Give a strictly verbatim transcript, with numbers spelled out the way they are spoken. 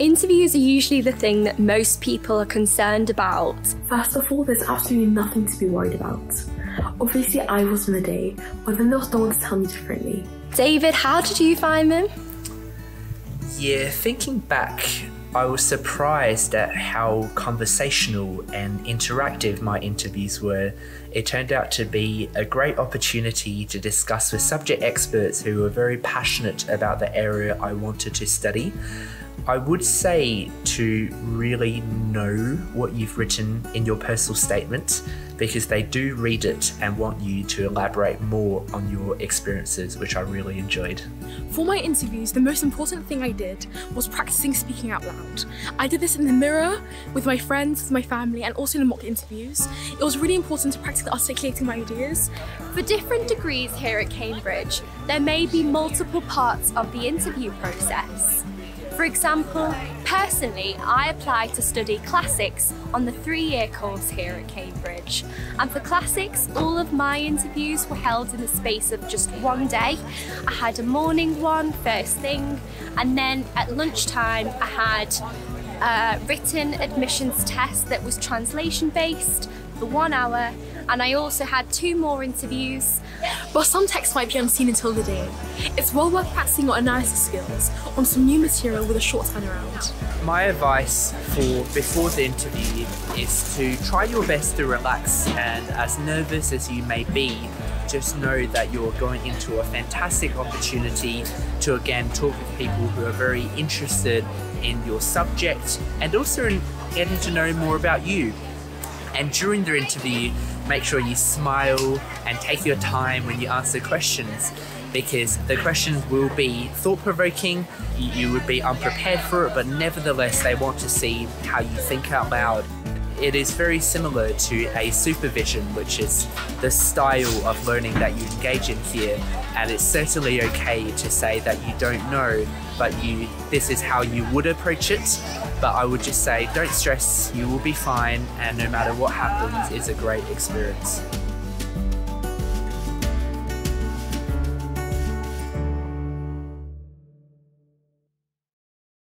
Interviews are usually the thing that most people are concerned about. First of all, there's absolutely nothing to be worried about. Obviously, I was on the day, but then there was no one to tell me differently. David, how did you find them? Yeah, thinking back, I was surprised at how conversational and interactive my interviews were. It turned out to be a great opportunity to discuss with subject experts who were very passionate about the area I wanted to study. I would say to really know what you've written in your personal statement, because they do read it and want you to elaborate more on your experiences, which I really enjoyed. For my interviews, the most important thing I did was practicing speaking out loud. I did this in the mirror, with my friends, with my family, and also in the mock interviews. It was really important to practice articulating my ideas. For different degrees here at Cambridge, there may be multiple parts of the interview process. For example, personally, I applied to study classics on the three-year course here at Cambridge. And for classics, all of my interviews were held in the space of just one day. I had a morning one, first thing, and then at lunchtime I had a written admissions test that was translation-based for one hour, and I also had two more interviews. But some texts might be unseen until the day. It's well worth practicing your analysis skills on some new material with a short turnaround. My advice for before the interview is to try your best to relax, and as nervous as you may be, just know that you're going into a fantastic opportunity to again talk with people who are very interested in your subject and also in getting to know more about you. And during the interview, make sure you smile and take your time when you answer questions, because the questions will be thought-provoking. You would be unprepared for it, but nevertheless, they want to see how you think out loud. It is very similar to a supervision, which is the style of learning that you engage in here. And it's certainly okay to say that you don't know, but you, this is how you would approach it. But I would just say, don't stress, you will be fine, and no matter what happens, it's a great experience.